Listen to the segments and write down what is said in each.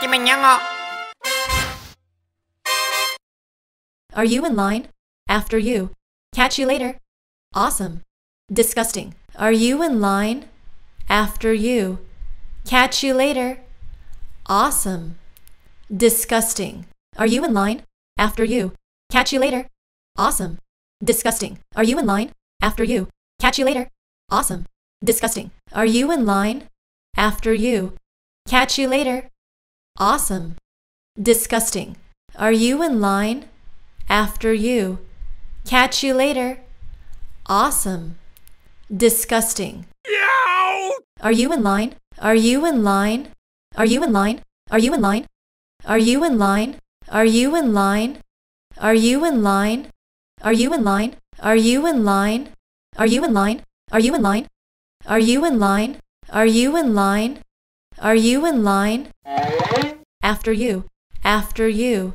chị mình nhận ạ. Are you in line? After you. Catch you later. Awesome. Disgusting. Are you in line? After you. Catch you later. Awesome. Disgusting. Are you in line? After you. Catch you later. Awesome. Disgusting. Are you in line? After you. Catch you later. Awesome. Disgusting. Are you in line? After you. Catch you later. Awesome. Disgusting. Are you in line? After you. Catch you later. Awesome. Disgusting. Yow! Are you in line? Are you in line? Are you in line? Are you in line? Are you in line? Are you in line? Are you in line? Are you in line? Are you in line? Are you in line? Are you in line? Are you in line? Are you in line? Are you in line? After you. After you.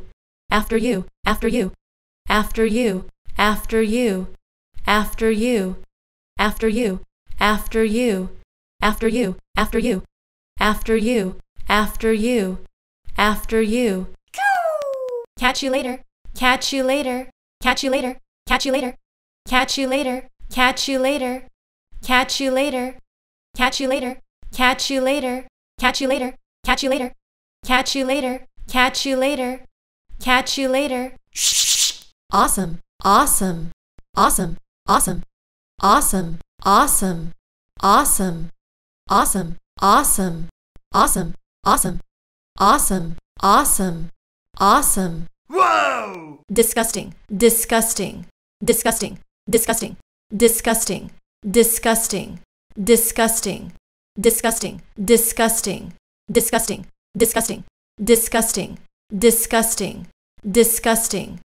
After you. After you. After you. After you. After you. After you. After you. After you. After you. After you. After you. After you. Catch you later. Catch you later. Catch you later. Catch you later. Catch you later. Catch you later. Catch you later. Catch you later. Catch you later. Catch you later. Catch you later. Catch you later. Catch you later. Catch you later. Awesome. Awesome. Awesome. Awesome. Awesome. Awesome. Awesome. Awesome. Awesome. Awesome. Awesome. Awesome. Awesome. Awesome. Whoa! Disgusting. Disgusting. Disgusting. Disgusting. Disgusting. Disgusting. Disgusting. Disgusting. Disgusting. Disgusting. Disgusting. Disgusting. Disgusting. Disgusting.